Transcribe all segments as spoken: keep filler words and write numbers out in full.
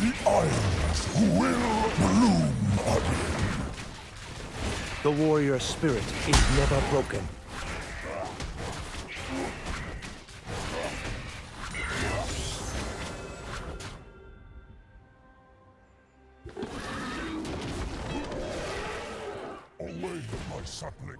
the islands will bloom again. The warrior spirit is never broken. Away, my sapling.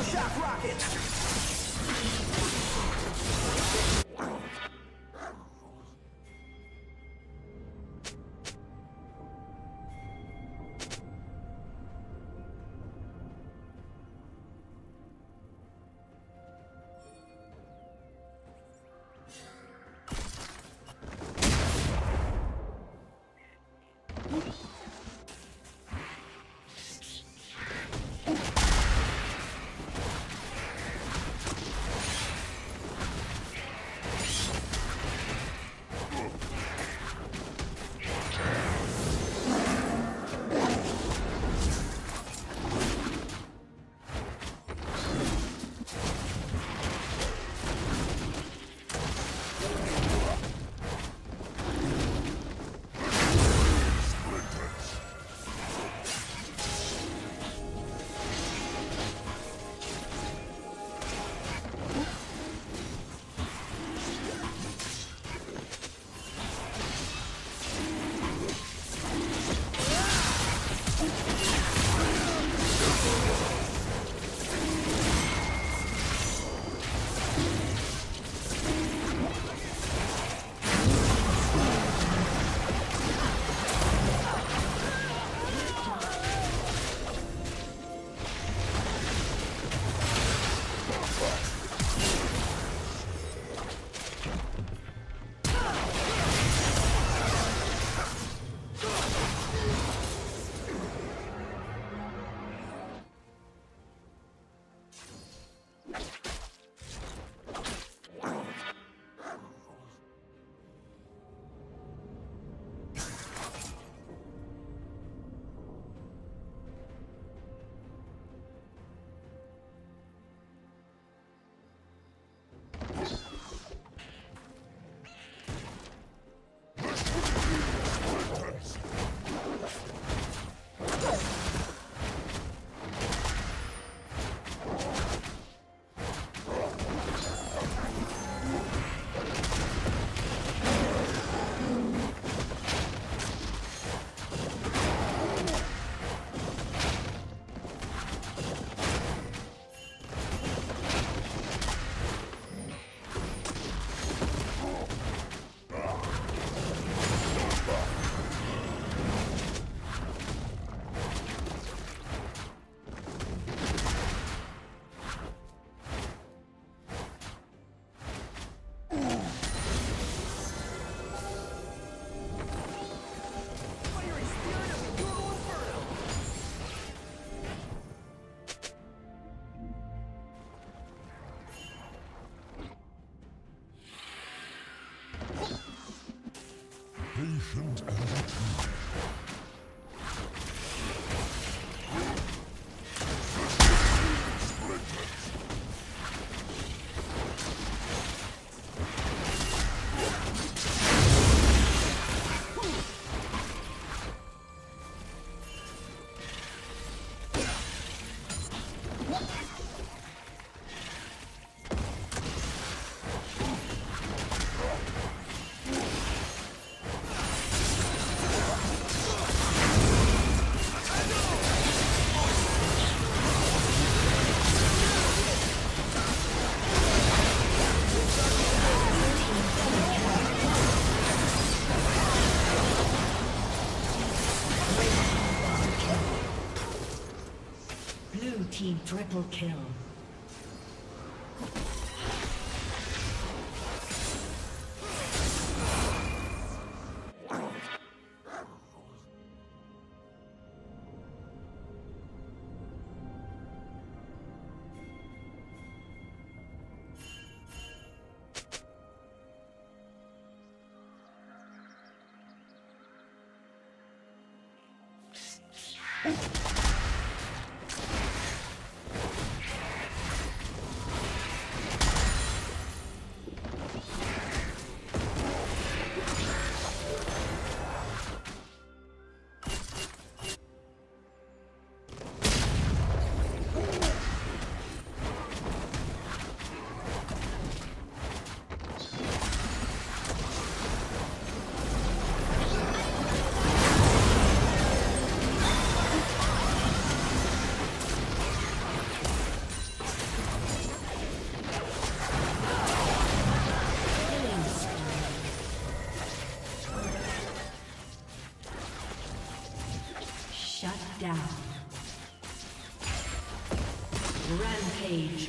Electro shock rocket. Patient and true. Team triple kill. down. Rampage.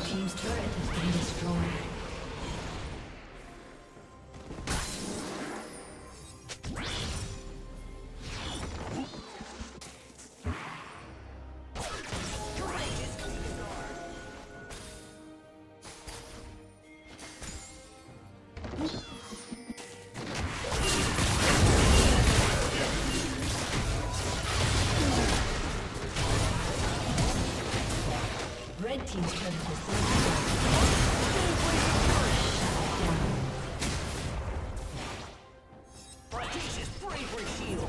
Team's turn to see. Brightest bravery shield.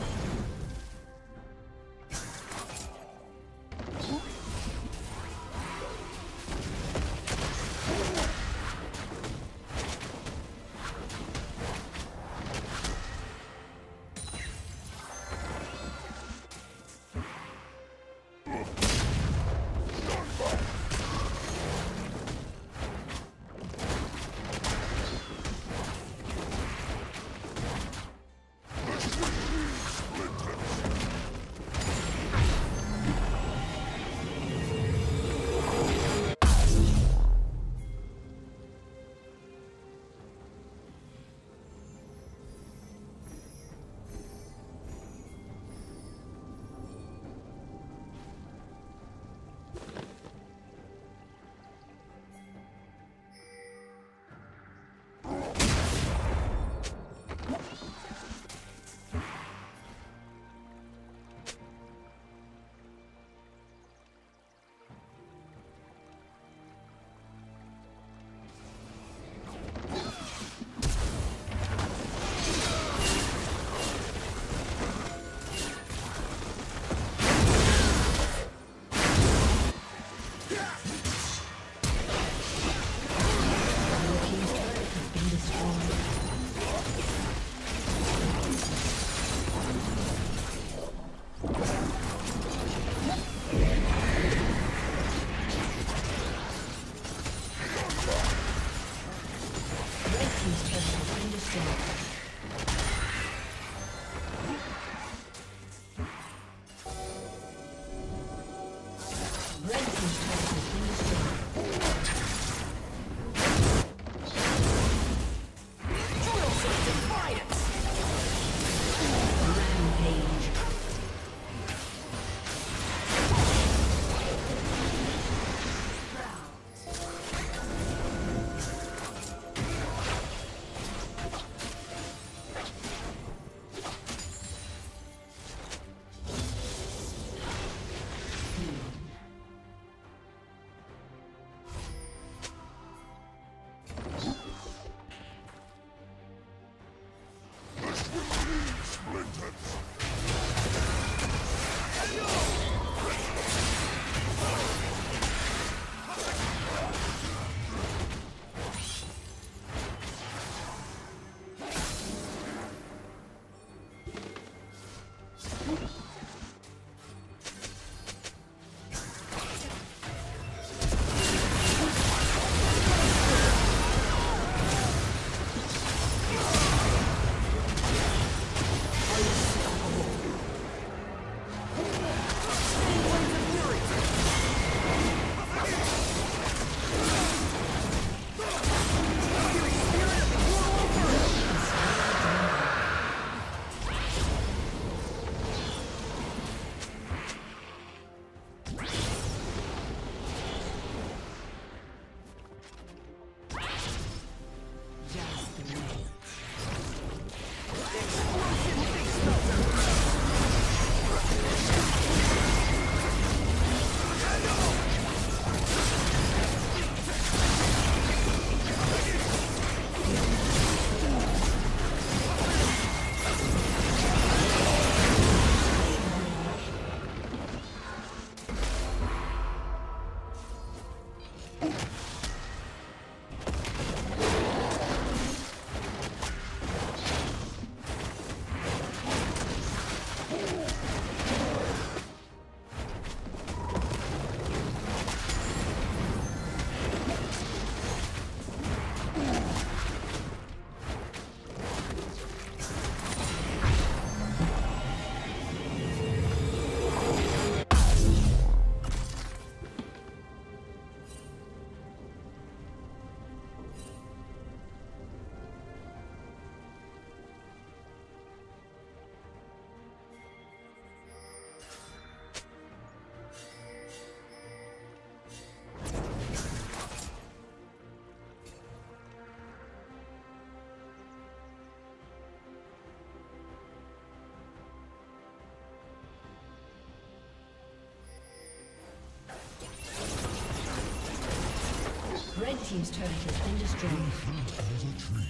Red team's turret has been destroyed. In front of the tree.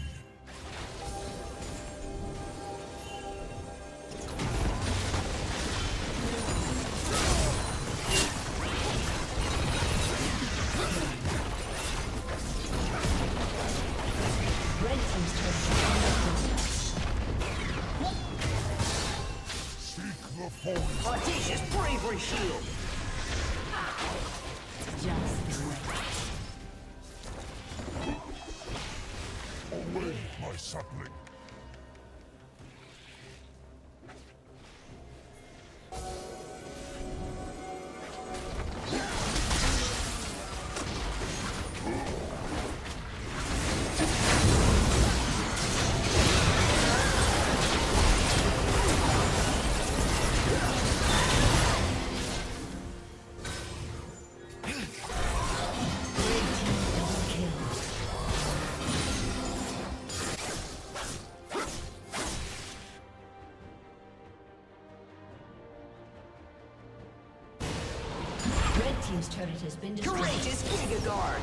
Team's turret has been destroyed. Courageous Giga-Guard!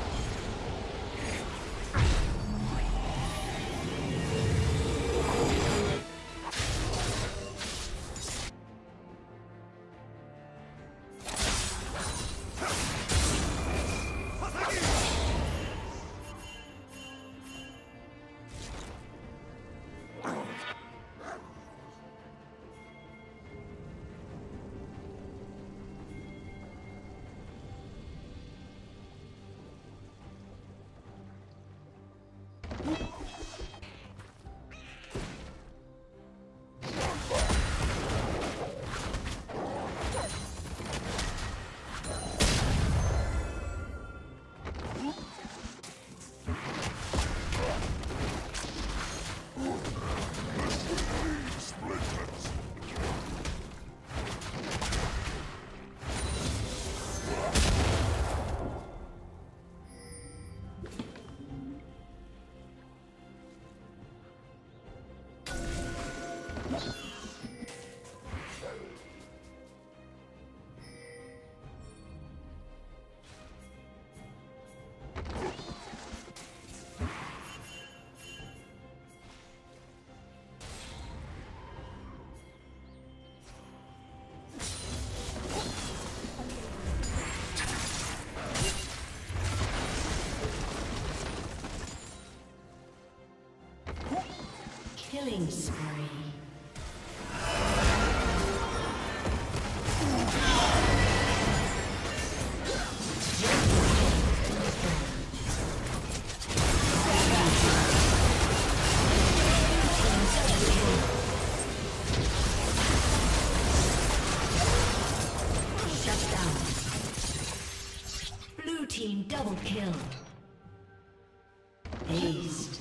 Killing spree. Double kill. Aced.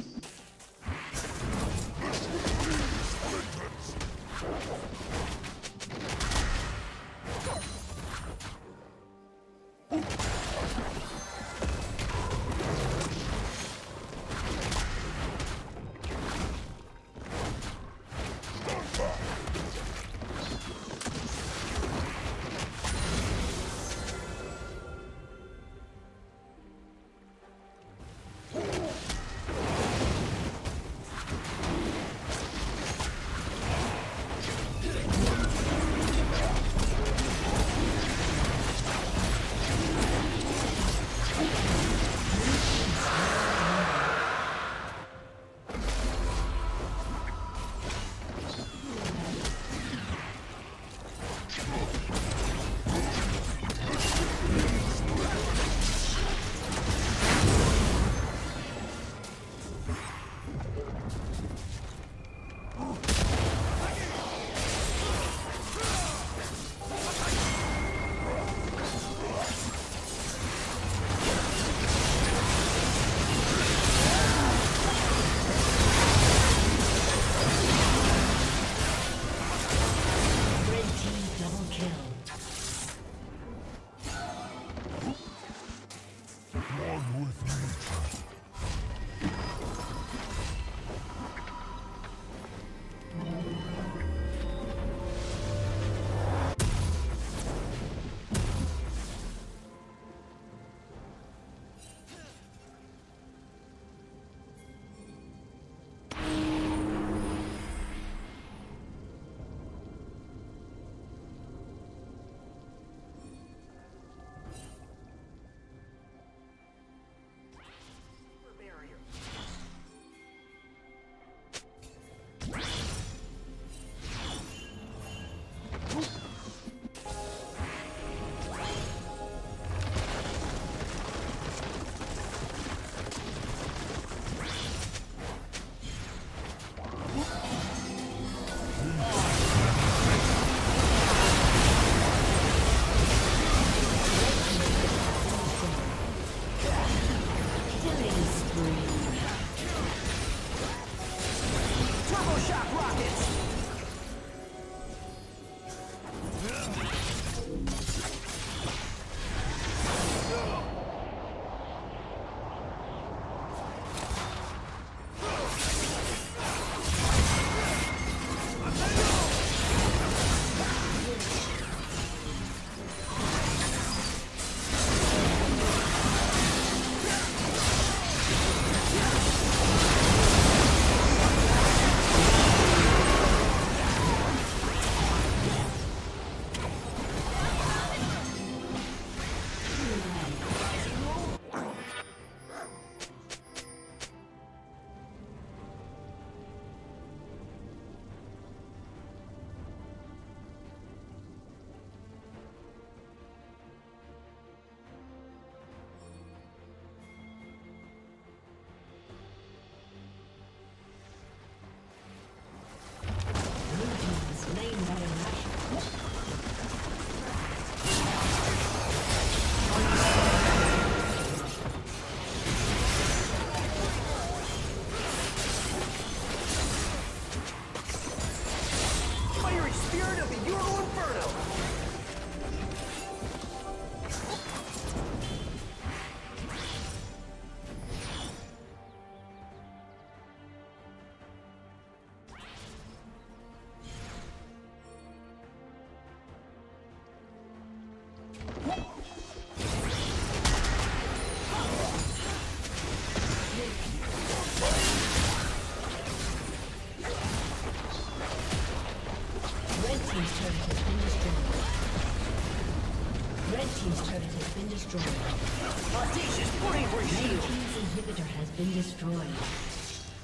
Been destroyed.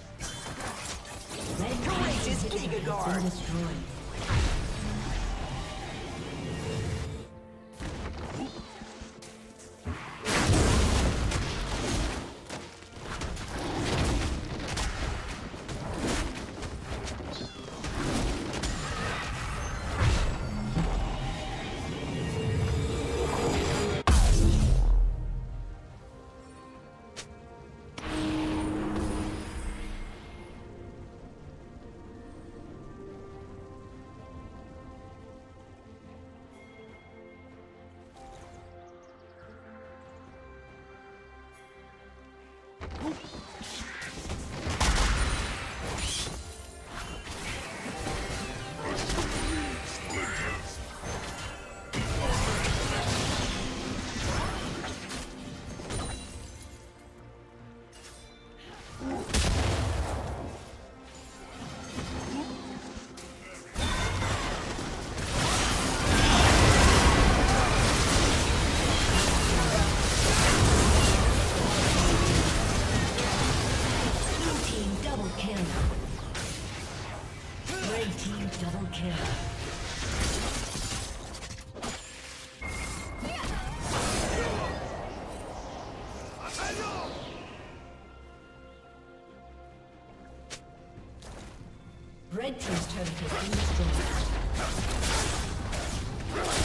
Red His Giga-Guard. Red team's turret has been destroyed.